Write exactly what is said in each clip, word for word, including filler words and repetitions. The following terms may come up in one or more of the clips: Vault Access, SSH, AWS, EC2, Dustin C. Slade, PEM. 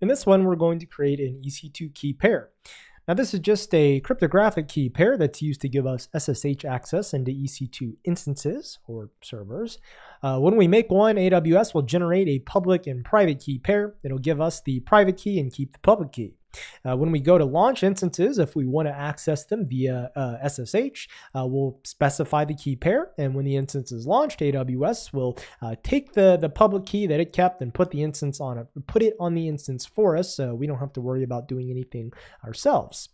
In this one, we're going to create an E C two key pair. Now, this is just a cryptographic key pair that's used to give us S S H access into E C two instances or servers. Uh, when we make one, A W S will generate a public and private key pair. It'll give us the private key and keep the public key. Uh, when we go to launch instances, if we want to access them via uh, S S H, uh, we'll specify the key pair. And when the instance is launched, A W S will uh, take the, the public key that it kept and put the instance on it, put it on the instance for us, so we don't have to worry about doing anything ourselves.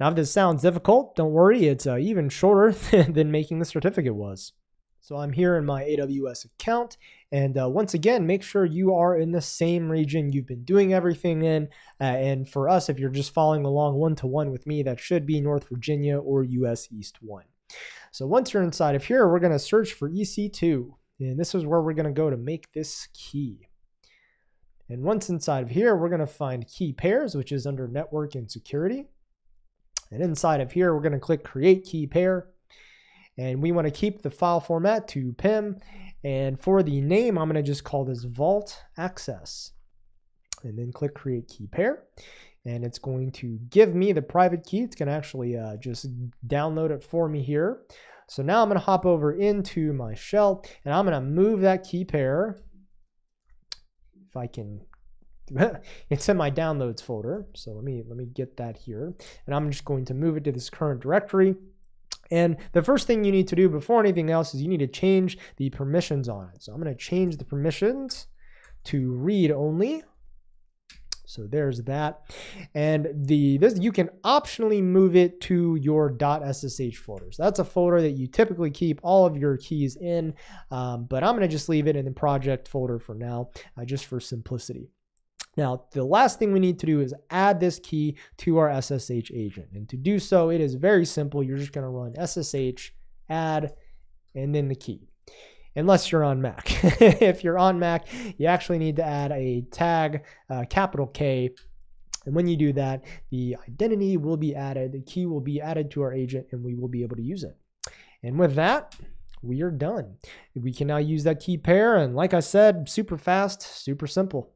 Now, if this sounds difficult, don't worry, it's uh, even shorter than making the certificate was. So I'm here in my A W S account, and uh, once again, make sure you are in the same region you've been doing everything in, uh, and for us, if you're just following along one-to-one with me, that should be North Virginia or U S East one. So once you're inside of here, we're going to search for E C two, and this is where we're going to go to make this key. And once inside of here, we're going to find key pairs, which is under network and security. And inside of here, we're going to click create key pair. And we want to keep the file format to P E M. And for the name, I'm going to just call this Vault Access. And then click Create Key Pair. And it's going to give me the private key. It's going to actually uh, just download it for me here. So now I'm going to hop over into my shell. And I'm going to move that key pair. If I can... It's in my downloads folder. So let me, let me get that here. And I'm just going to move it to this current directory. And the first thing you need to do before anything else is you need to change the permissions on it. So I'm going to change the permissions to read only. So there's that. And the this you can optionally move it to your .ssh folder. So that's a folder that you typically keep all of your keys in. Um, but I'm going to just leave it in the project folder for now, uh, just for simplicity. Now, the last thing we need to do is add this key to our S S H agent. And to do so, it is very simple. You're just going to run S S H, add, and then the key. Unless you're on Mac. If you're on Mac, you actually need to add a tag, uh, capital K. And when you do that, the identity will be added, the key will be added to our agent, and we will be able to use it. And with that, we are done. We can now use that key pair. And like I said, super fast, super simple.